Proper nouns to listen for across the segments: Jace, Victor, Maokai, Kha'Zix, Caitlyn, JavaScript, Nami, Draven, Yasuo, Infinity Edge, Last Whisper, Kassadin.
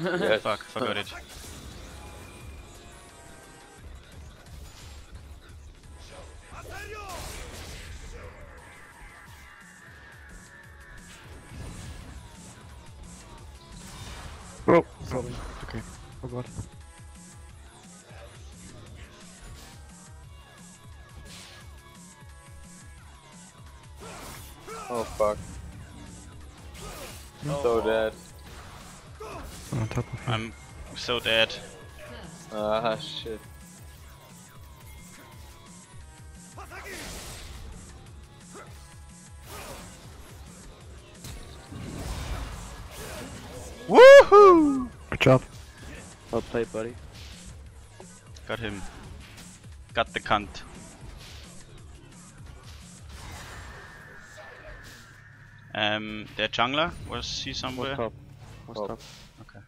Yes. Fuck, forgot it. Oh, sorry. Okay, oh Gott. Oh fuck. I'm so dead. On top of you. I'm so dead. Ah shit. Woohoo! Good job. Well played, buddy. Got him. Got the cunt. Their jungler? Was he somewhere? What's up? What's up? Okay.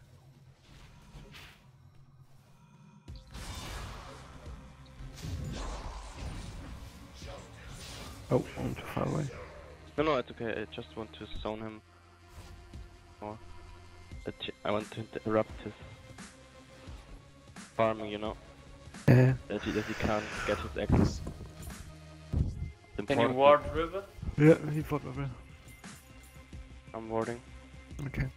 Oh, I'm too far away. No, it's okay. I just want to zone him. More. I want to interrupt his farming, you know? Yeah. That he can't get his axes. Can you ward river? Yeah, he fought river. I'm warding. Okay.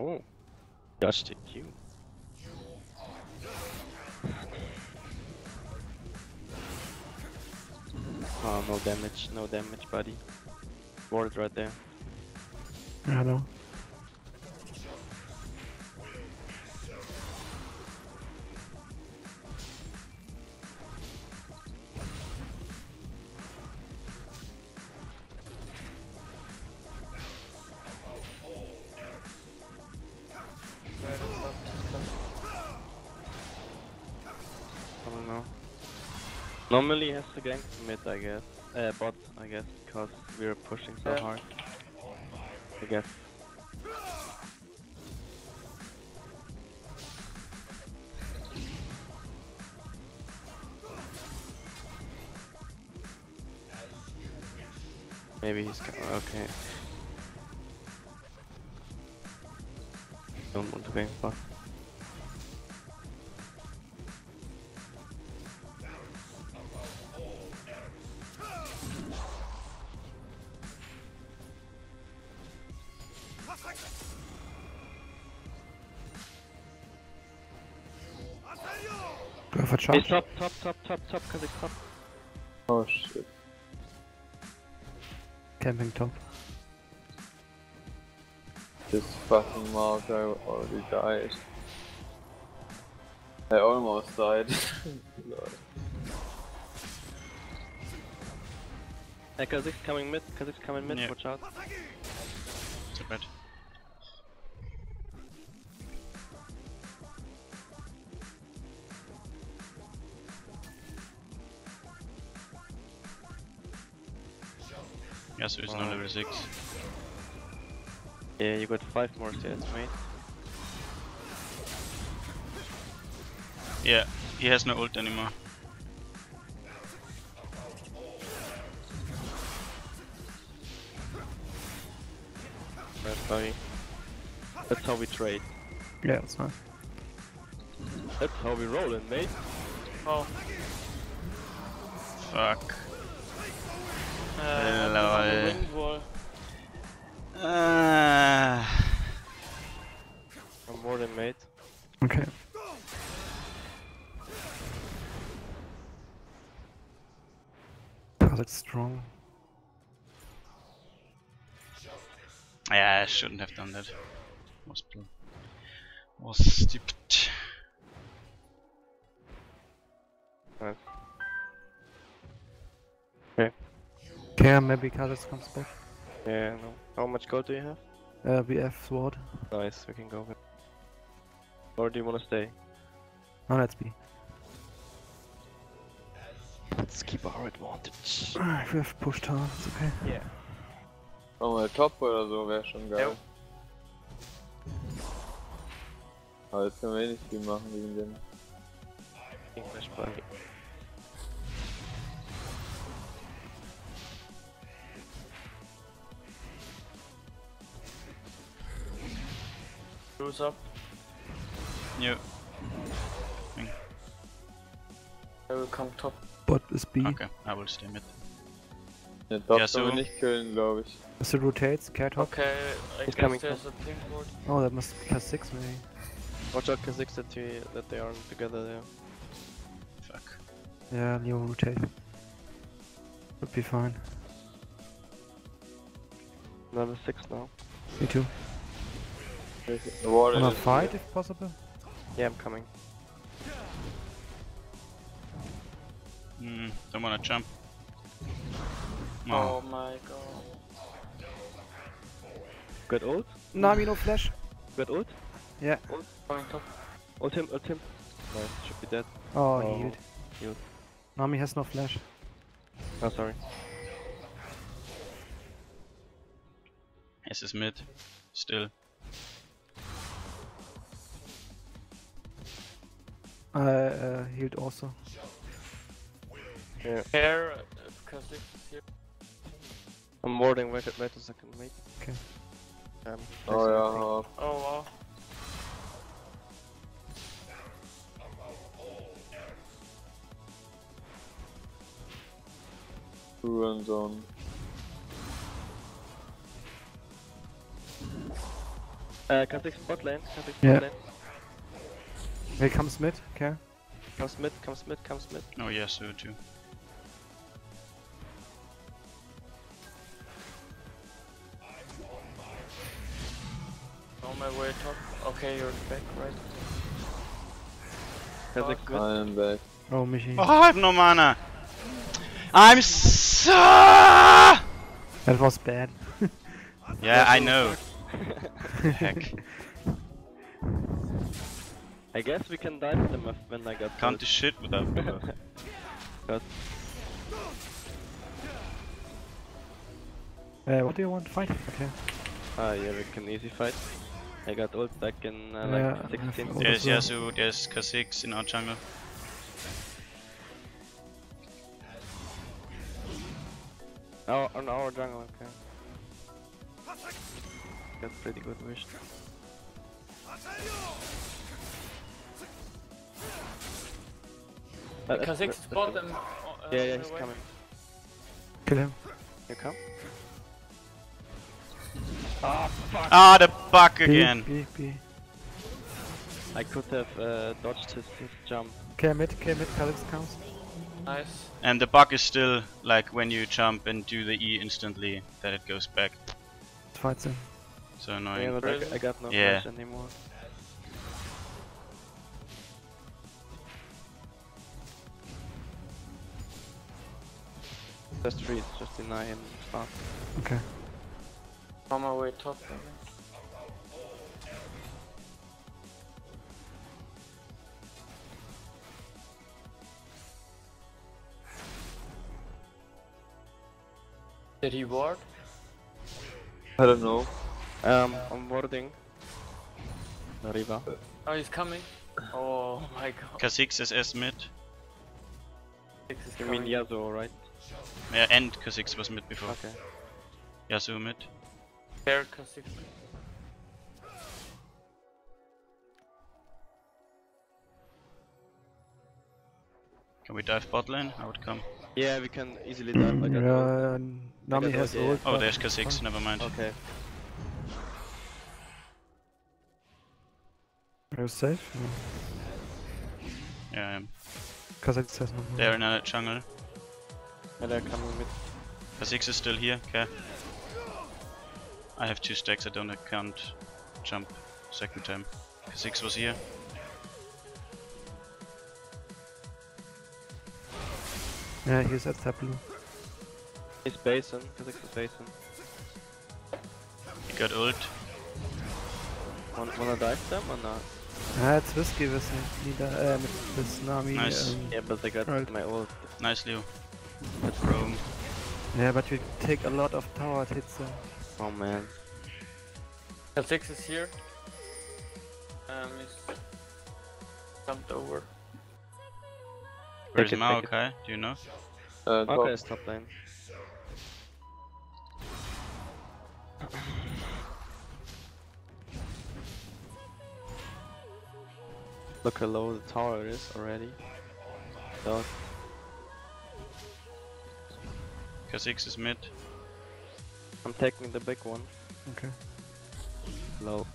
Oh, dusty Q. Oh, no damage, buddy. Ward right there. I know. Normally has to gank mid, I guess. Bot, I guess, because we were pushing so hard. I guess. Maybe he's okay. Don't want to gank bot. Hey, top, Kha'Zix top. Oh shit. Camping top. This fucking Maokai already died. I almost died. Lord. Hey, Kha'Zix coming mid, yeah. Watch out. It's a bit. Yasuo is now level 6. Yeah, you got 5 more stats, mate. Yeah, he has no ult anymore. Right, that's how we trade. Yeah, that's fine. That's how we rollin', mate. Oh. Fuck. Lol. I'm more than mate. Okay. That's strong. Yeah, I shouldn't have done that. Was stupid. Right. Okay. Yeah, maybe Kha'Zix comes back. Yeah, no. How much gold do you have? BF sword. Nice, we can go with. Or do you wanna stay? No, let's be. let's keep our advantage. Ich will pushed hard, ist okay. Yeah. Nochmal Top oder so wäre schon geil. Ja. Aber jetzt können wir eh nicht viel machen gegen den. Cruise up. Ja. I will come top. Bot is B. Okay, I will stay mid. Ja, Bot können wir nicht killen, glaube ich. As it rotates, care top. Okay, I guess there's a pink board. Oh, that must be Kha'Zix maybe. Watch out Kha'Zix that they aren't together there. Fuck. Yeah, Leo rotate. Would be fine. Level 6 now. Me too. Wanna fight if possible? Yeah, I'm coming. Don't wanna jump. Oh my god. Got ult? Nami no flash. Got ult? Yeah. Ult, coming top. Ult him. Nice, should be dead. Oh, healed. Healed. Nami has no flash. Oh, sorry. Es ist mid. Still. Healed also. Yeah. Air, Kha'Zix is here. I'm warding, wait a second, mate. Okay. Oh yeah, oh wow. Ruin zone. Kha'Zix bot lane, bot lane. Hey, comes mid, okay. Comes mid. Oh yeah, so too. On my way top. Okay, you're back, right? I'm back. Oh, machine. Oh, I have no mana. I'm so. That was bad. Yeah, I know. Heck. I guess we can dive them when I got. Can't do shit without them. What do you want? Fight? Okay. Yeah, we can easy fight. I got ult back in like 16. There's Yasuo, there's Kha'Zix in our jungle. Oh, on our jungle, okay. That's pretty good wish. Kha'Zix spot them. Yeah, he's coming. Kill him. You come? Ah, fuck! Ah, the bug again! B. I could have dodged his jump. K mid, Kha'Zix comes. Nice. And the bug is still like when you jump and do the E instantly, then it goes back. Fights him. So annoying. Yeah, but I got no flash anymore. Just deny him fast. Okay. On my way top. Did he ward? I don't know. I'm warding. Arriba. Oh, he's coming. Oh my god. Kha'Zix is S mid. You mean Yasuo, right? Yeah, and Kha'Zix was mid before. Okay. Yasuo mid. There, Kha'Zix. Can we dive bot lane? I would come. Yeah, we can easily dive. Nami has ult. Oh, there's Kha'Zix, never mind. Okay. Are you safe? Yeah, I am. Kha'Zix has no more. They're in a jungle. Yeah, they're coming with. Kha'Zix is still here, okay. I have 2 stacks, I don't account jump second time. Kha'Zix was here. Yeah, he's at tap blue. He's basin, Kha'Zix is basin. He got ult. Wanna dive them or not? Ah, it's risky with Nami. Nice. Yeah, but they got my ult. Nice, Leo. Let's roam. Yeah, but you take a lot of tower hits though. Oh man. Kha'Zix is here. He's jumped over. Where's Maokai? Do you know? Maokai is top lane. Look how low the tower is already. Dog. Kha'Zix is mid. I'm taking the big one. Okay. Low.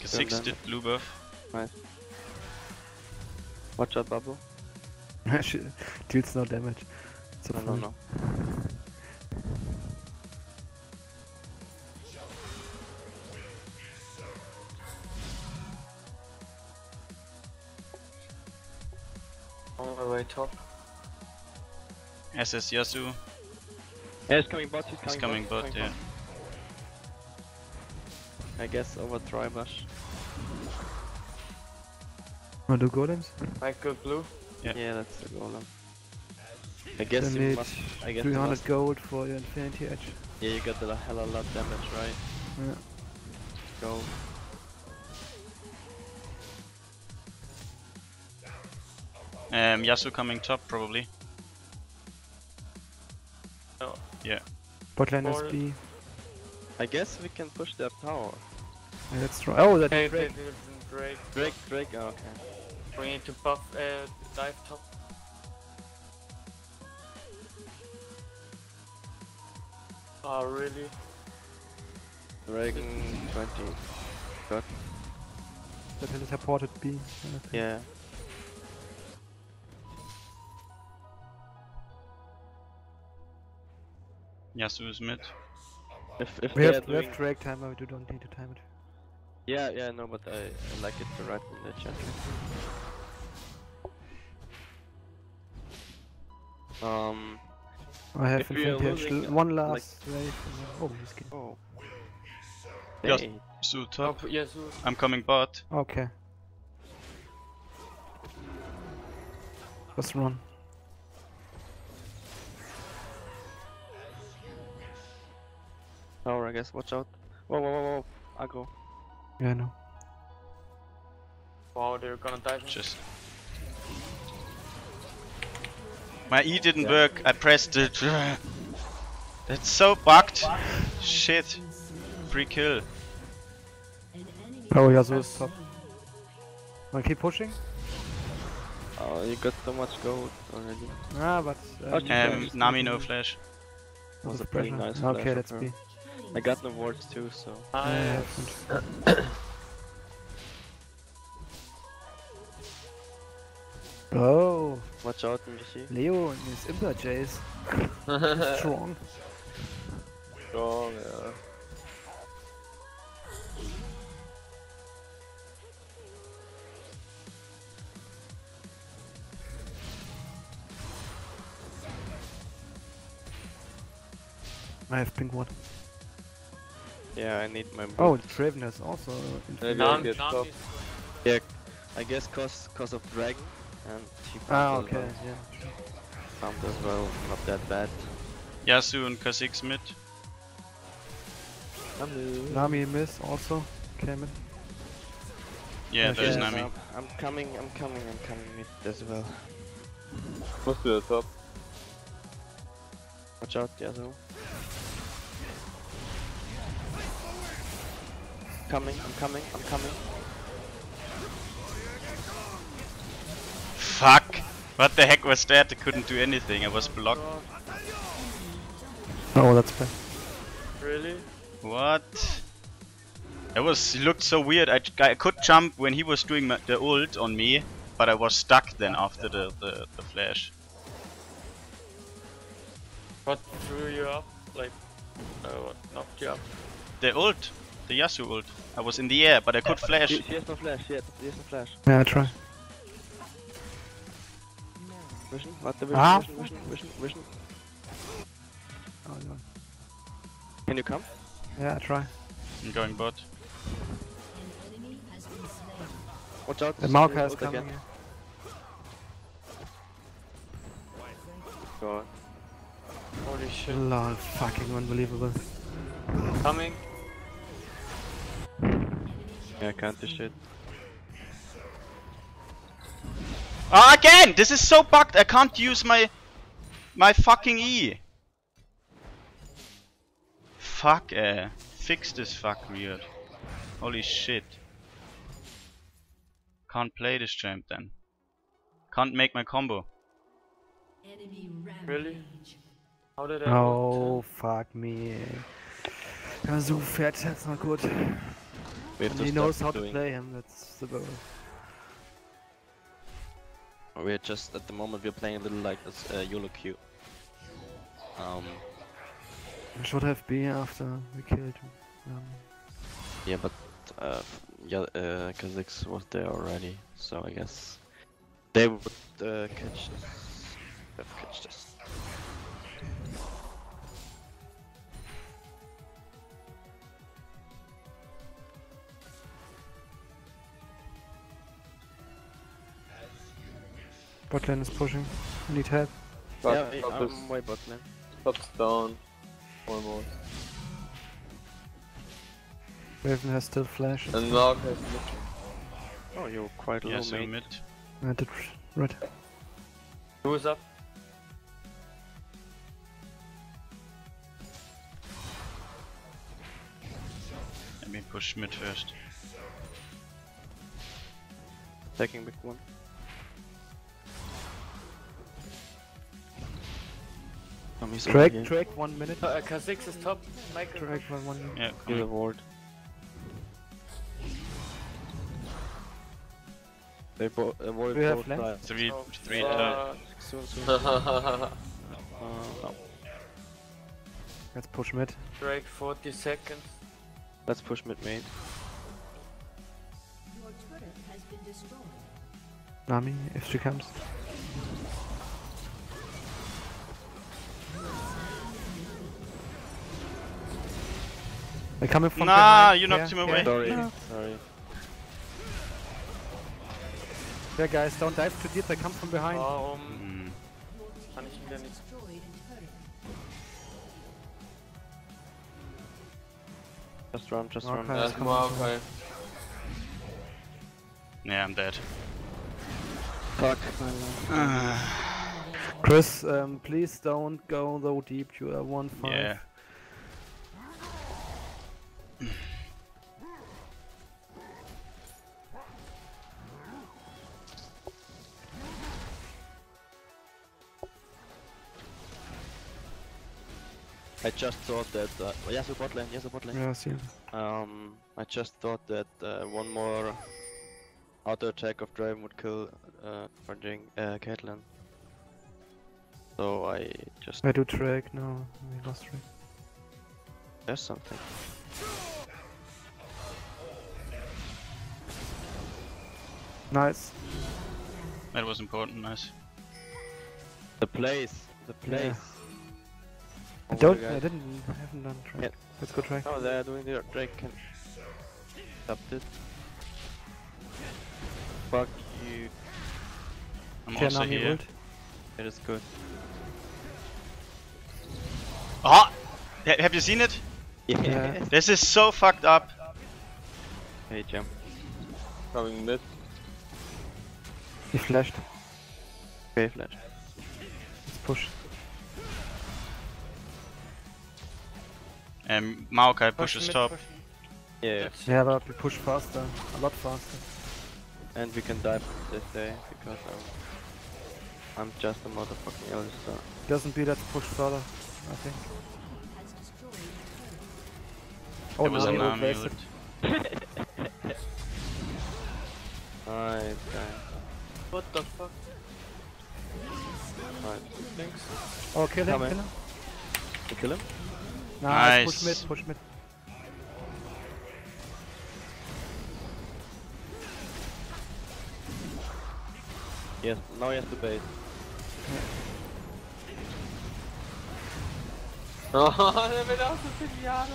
Kha'Zix did blue buff. Nice. Watch out, bubble. Deals no damage. So no. Top. SS Yasuo. Yeah, he's coming bot, he's coming bot. I guess over Tribush. Want to do golems? I could blue. Yeah. Yeah, that's the golem. I guess you must... I guess 300 must... gold for your Infinity Edge. Yeah, you got the hella lot damage, right? Yeah. Go. Yasuo coming top, probably. No. Yeah. Bot lane is B. I guess we can push their tower. Yeah, let's try. Oh, that's Drake. Drake, oh, okay. We need to buff, dive top. Oh, really? Dragon 20. Got. That has teleported B. Yeah. Yasuo is mid. If we have drag timer, we don't need to time it. Yeah, no, but I like it to write in the chat. I have Infinity one last wave. Like... Oh, he's kidding. Oh. Yasuo top. Oh, Yasuo. I'm coming bot. Okay. Let's run. I guess, watch out. Whoa. I go. Yeah, I know. Wow, they're gonna dive. Just. My E didn't work, I pressed it. That's so bugged. Shit. Free kill. Oh, Yasuo is top. Wanna keep pushing? Oh, you got so much gold already. Ah, but. Nami no flash. That was a pretty nice flash. Okay, let's be. I got the wards too, so... I oh! Watch out, Michi. Leo is Imper Jace. Strong. Strong, yeah. I have pink one. Yeah, I need my boot. Oh, Draven is also... Yeah, I guess cause of Dragon and... Ah, okay, yeah. Pumped as well, not that bad. Yasuo and Kha'Zix mid. Nami miss also, came in. Yeah, there's Nami. I'm coming mid as well. Must be the top. Watch out, Yasuo. I'm coming. Fuck! What the heck was that? I couldn't do anything, I was blocked. Oh, that's bad. Really? What? It looked so weird. I could jump when he was doing the ult on me, but I was stuck then after the flash. What threw you up? Like, what knocked you up? The ult! The Yasuo ult. I was in the air, but I could flash. She has no flash, she has no flash. Yeah, I try. Vision, what the vision, ah. vision. Oh no. Can you come? Yeah, I try. I'm going bot. Watch out. The Maokai is coming again. God. Holy shit. Lol, fucking unbelievable. Coming. Yeah, I can't do shit. Oh, again! This is so bugged, I can't use my fucking E. Fuck, fix this fuck weird. Holy shit. Can't play this champ then. Can't make my combo. Really? How did I? Oh, fuck me. Kazu fährt jetzt mal gut. He knows how to play him, that's the goal. We're just, at the moment, we're playing a little like this YOLO queue. We should have been after we killed him. Yeah, but Kha'Zix was there already, so I guess they would catch this. They've catched this. Botlane is pushing. I need help. But yeah, I'm way botlane. Top's down. One more. Raven has still flash. And Mark has mid. Oh, you're quite low, yes, mid. I did red. Who is up? Let me push mid first. Taking big one. Drake, 1 minute. Kha'Zix is top. Michael. Drake, 1 minute. Yeah, he's a ward. They both avoid both. Three turns. No. Let's push mid. Drake, 40 seconds. Let's push mid, mate. Your turret has been destroyed. Nami, if she comes. They coming from behind. You knocked him away. Sorry. Yeah, guys, don't dive too deep. They come from behind. Kann ich wieder nicht. Just run. Okay. Yeah, I'm dead. Fuck. Chris, please don't go so deep. You are 1-5. Yeah. I just thought that Yasuo bot lane. Yeah, I see. I just thought that one more auto attack of Draven would kill Caitlyn. So I do track now. We lost track. There's something. Nice. That was important. Nice. The place. Yeah. I haven't done Drake. Yeah. Let's go Drake. Oh, they're doing the Drake. Can stop it. Fuck you. I'm also here. It is good. Ah! Have you seen it? Yeah. This is so fucked up. Hey, jump. Coming mid. He flashed. Okay, flash. Let's push. Maokai pushes top. Yeah, but we push faster, a lot faster. And we can dive this day, because I'm just a motherfucking elder star. Doesn't be that push further, I think. Oh, it was a Nami ult. Alright, guys. What the fuck? Alright, thanks. Oh, kill him. You kill him? Nice. Push mid. Yes, now he has to bait. Oh, der wird auch so viel Jahre.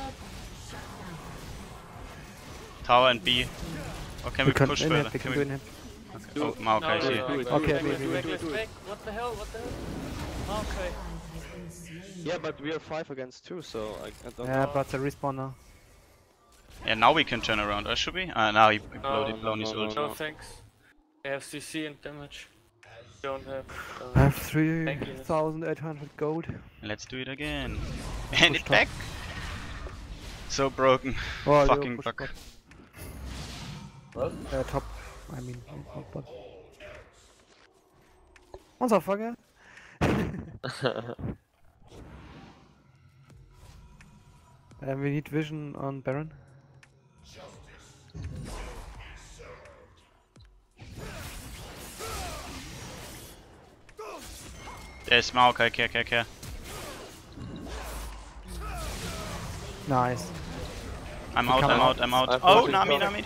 Tower and B. Or can we push further? Can we... Okay. Oh, Maokai is here. Okay, back. What the hell? What the hell? Maokai. Yeah, but we are 5 against 2, so I don't know. Yeah, but the respawner. Yeah, now we can turn around, or should we? Now he blown his ult. No, thanks. I have CC and damage. Don't have. I have 3,800 gold. Let's do it again. And it's back! So broken. Oh, fucking fuck. What? Top. I mean, top bot. Motherfucker! We need vision on Baron. There's Maokai, care. Nice. I'm out. Oh, Nami.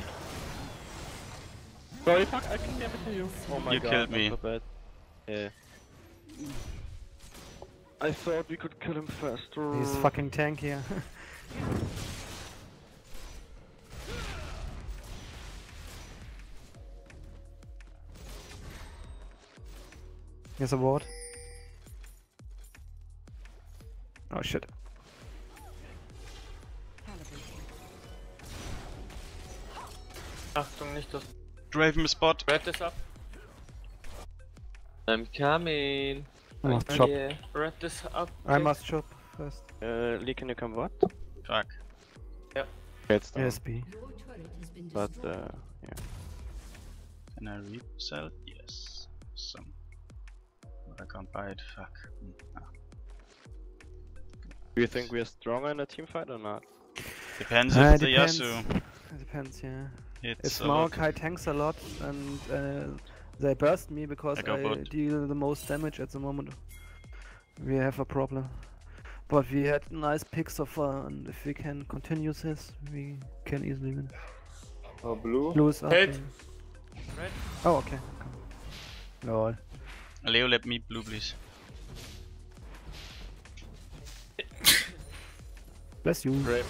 Sorry, fuck, I can never kill you. Oh my god. You killed me. So yeah. I thought we could kill him faster. He's fucking tank here. Here's a ward. Oh shit. Achtung, nicht das. Draven spot. Red this up. I'm coming. I must chop. Yeah. Red this up. Okay. I must chop first. Lee, can you come what? Fuck. Yeah. It's done. ESP. But, yeah. Can I resell? Yes. Some. But I can't buy it. Fuck. No. Do you think we are stronger in a teamfight or not? Depends if it's depends. The Yasuo. It depends, yeah. If Maokai tanks a lot and they burst me because I deal the most damage at the moment, we have a problem. But we had nice picks so far, and if we can continue this, we can easily win. Oh, blue is up. Red. Oh, okay. Lord. Leo, let me blue, please. Bless you. Brave.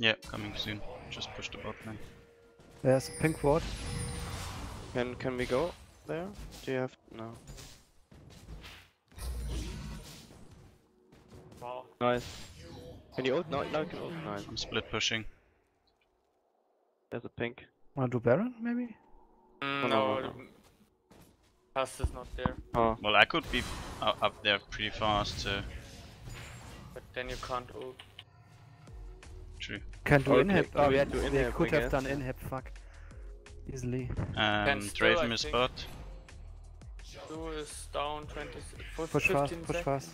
Yeah, coming soon. Just push the bot then. There's a pink ward. Can we go there? Do you have no? Wow. Nice. Can you ult? No, you can ult. Nice. I'm split pushing. There's a pink. Wanna do Baron, maybe? No. Pass is not there. Oh. Well, I could be up there pretty fast, but then you can't ult. True. Can't do inhib. Oh, yeah, they could have done inhib, fuck. Easily. Draven is bot. Blue is down 26. Push fast.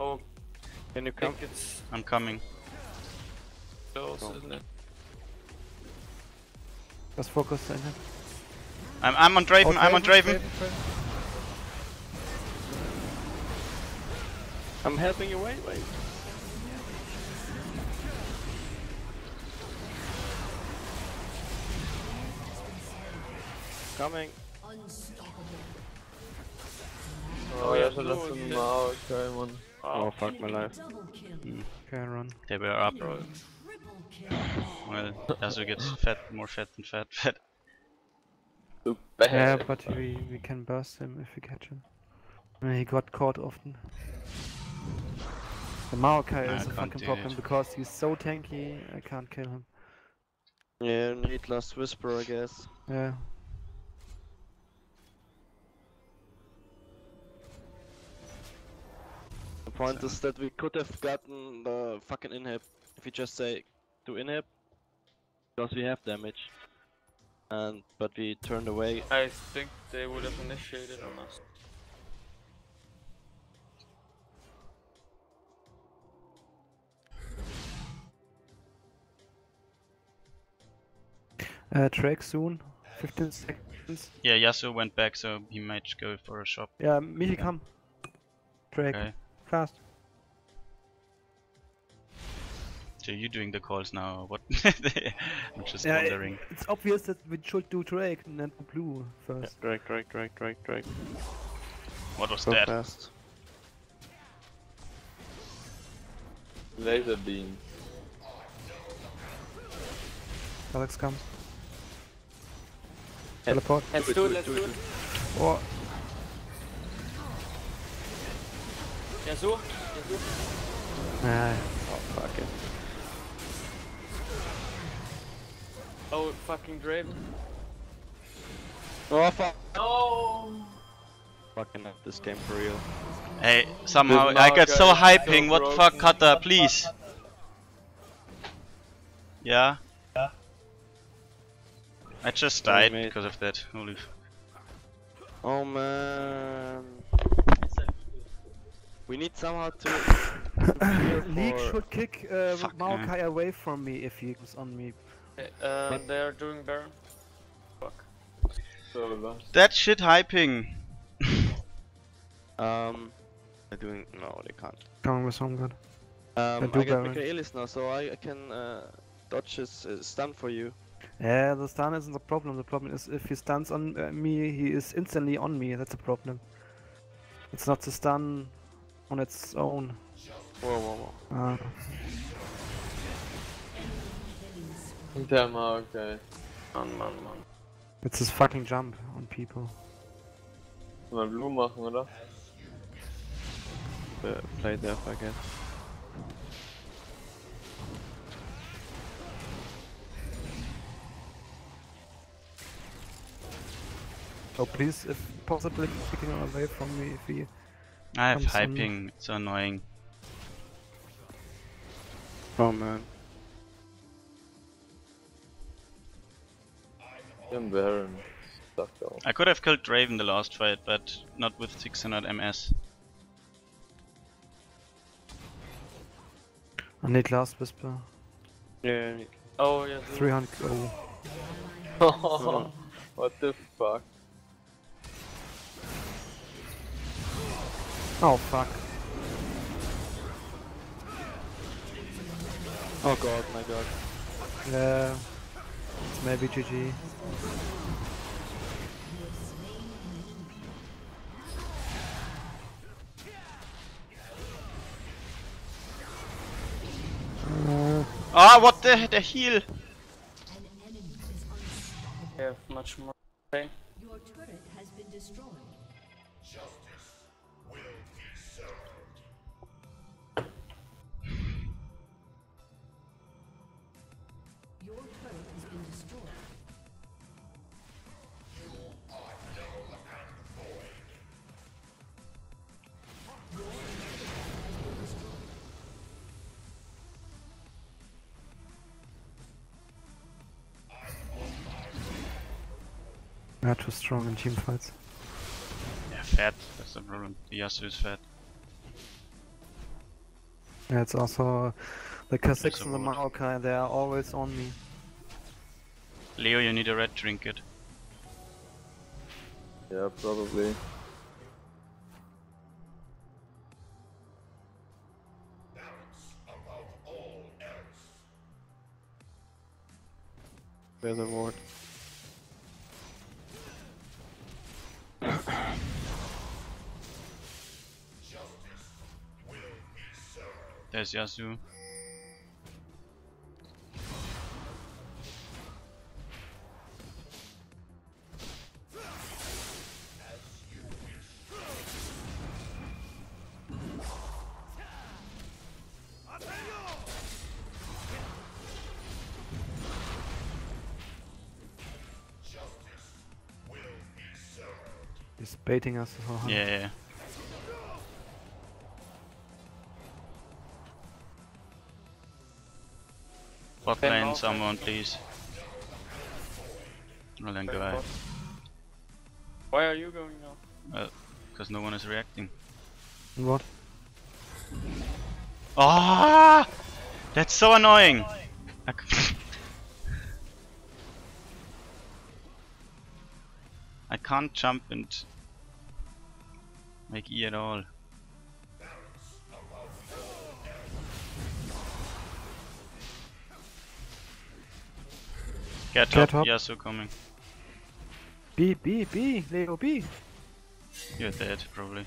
Oh. Can you come? I'm coming. Close, isn't it? Just focus on him. I'm on Draven, I'm on Draven. I'm helping you, wait. Coming. Oh, yeah, so that's him out, okay, man. Oh, fuck my life. Can run. They were up, bro. Well, Yasuo gets more fat. Yeah, but we can burst him if we catch him. He got caught often. The Maokai is a fucking problem because he's so tanky, I can't kill him. Yeah, need Last Whisper, I guess. Yeah. The point is that we could have gotten the fucking inhib. If you just say do inhib, because we have damage, and but we turned away. I think they would have initiated on us. Drake soon, 15 seconds. Yeah, Yasuo went back, so he might go for a shop. Yeah, Michi, come. Drake, okay. Fast. So you doing the calls now? What? I'm just wondering. It's obvious that we should do Drake and then blue first. Yeah, Drake. What was that? Fast. Laser beam. Alex, come. Teleport. Let's do it. Oh. Yasuo. Ah. Oh, fuck it. Oh, fucking Draven. Oh, fuck. No! Fucking up this game for real. Hey, somehow I got so hyping. So what fuck, Cutter, please? Yeah? Yeah. I just died because of that. Holy fuck. Oh, man. We need somehow to... League should kick Maokai away from me if he was on me. They are doing Baron. Fuck. So that shit hyping. They're doing... No, they can't. Coming with some good. I got Michaelis now, so I can dodge his stun for you. Yeah, the stun isn't the problem. The problem is if he stuns on me, he is instantly on me. That's the problem. It's not the stun on its own. Whoa. Damn, okay. Mann. Jetzt ist fucking jump on people. Mal Blue machen, oder? Play there, fuck it. Oh please, if possibly picking away from me if he... I have hyping, it's so annoying. Oh man. I'm Baron. I could have killed Draven the last fight, but not with 600 MS. I need Last Whisper. Yeah. Oh yeah. 300. Oh. What the fuck? Oh fuck. Oh god, my god. Yeah. It's maybe GG. What the heal? I have much more pain. Your turret has been destroyed. Justice will be served. Your turret has been destroyed. You are dull and void. Your turret has been destroyed. We are too strong in team fights. Yeah, fat. That's the problem. Yasuo is fat. Yeah, it's also the Kha'Zix and the Maokai. They are always on me. Leo, you need a red trinket. Yeah, probably. Balance above all else. Bear the ward. There's Yasuo. He's baiting us for hard. Yeah. Bot lane, someone please. Well then go out. Why are you going now? Well, because no one is reacting. What? Ah! That's so annoying! I can't jump and make E at all. Get top. Yasuo coming. B, Leo, B. You're dead, probably.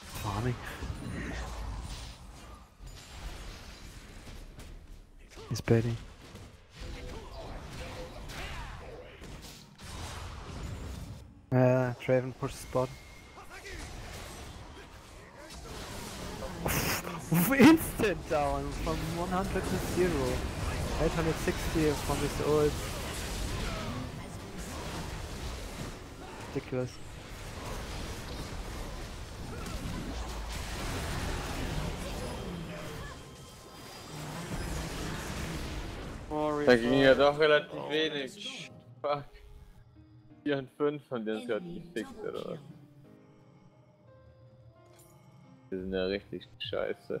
Farming. He's betting. Draven push spot. Instant down from 100 to 0. 860 from this ult. Ridiculous. Da ging ja doch relativ wenig. Fuck. 4 und 5 von denen ist gerade gefickt, oder was? Wir sind ja richtig scheiße.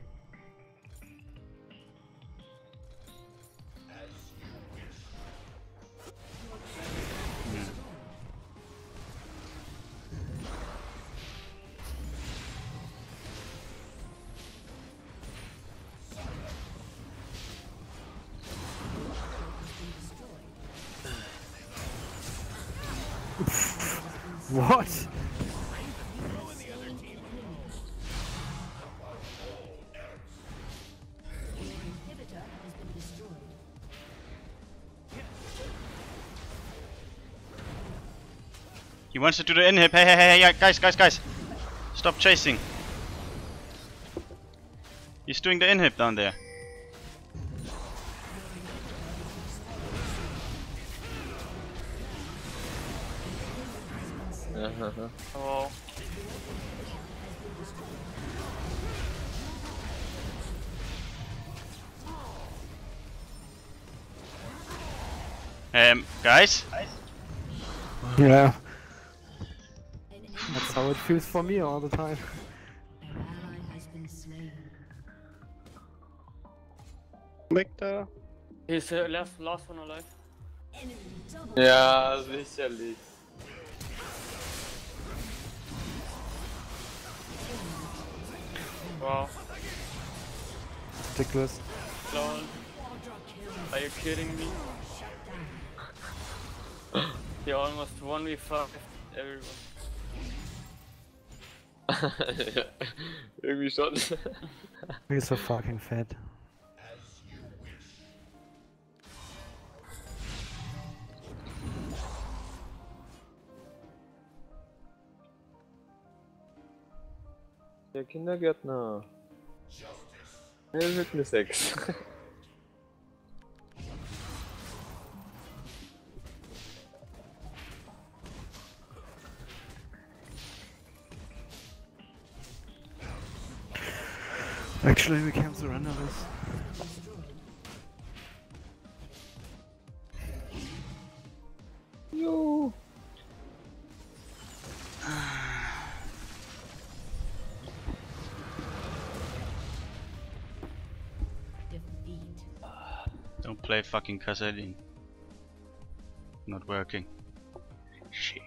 What? He wants to do the inhib. Hey, guys. Stop chasing. He's doing the inhib down there. Oh. Guys? Yeah. That's how it feels for me all the time. Victor? He's the last one alive. Yeah, sicherlich. Wow. Ridiculous. Lol. Are you kidding me? They almost 1v5 everyone. Irgendwie schon. He's so fucking fat. Der Kindergärtner. Er wird mir 6. Actually, we can't surrender this. Yo. Don't play fucking Kassadin. Not working. Shit.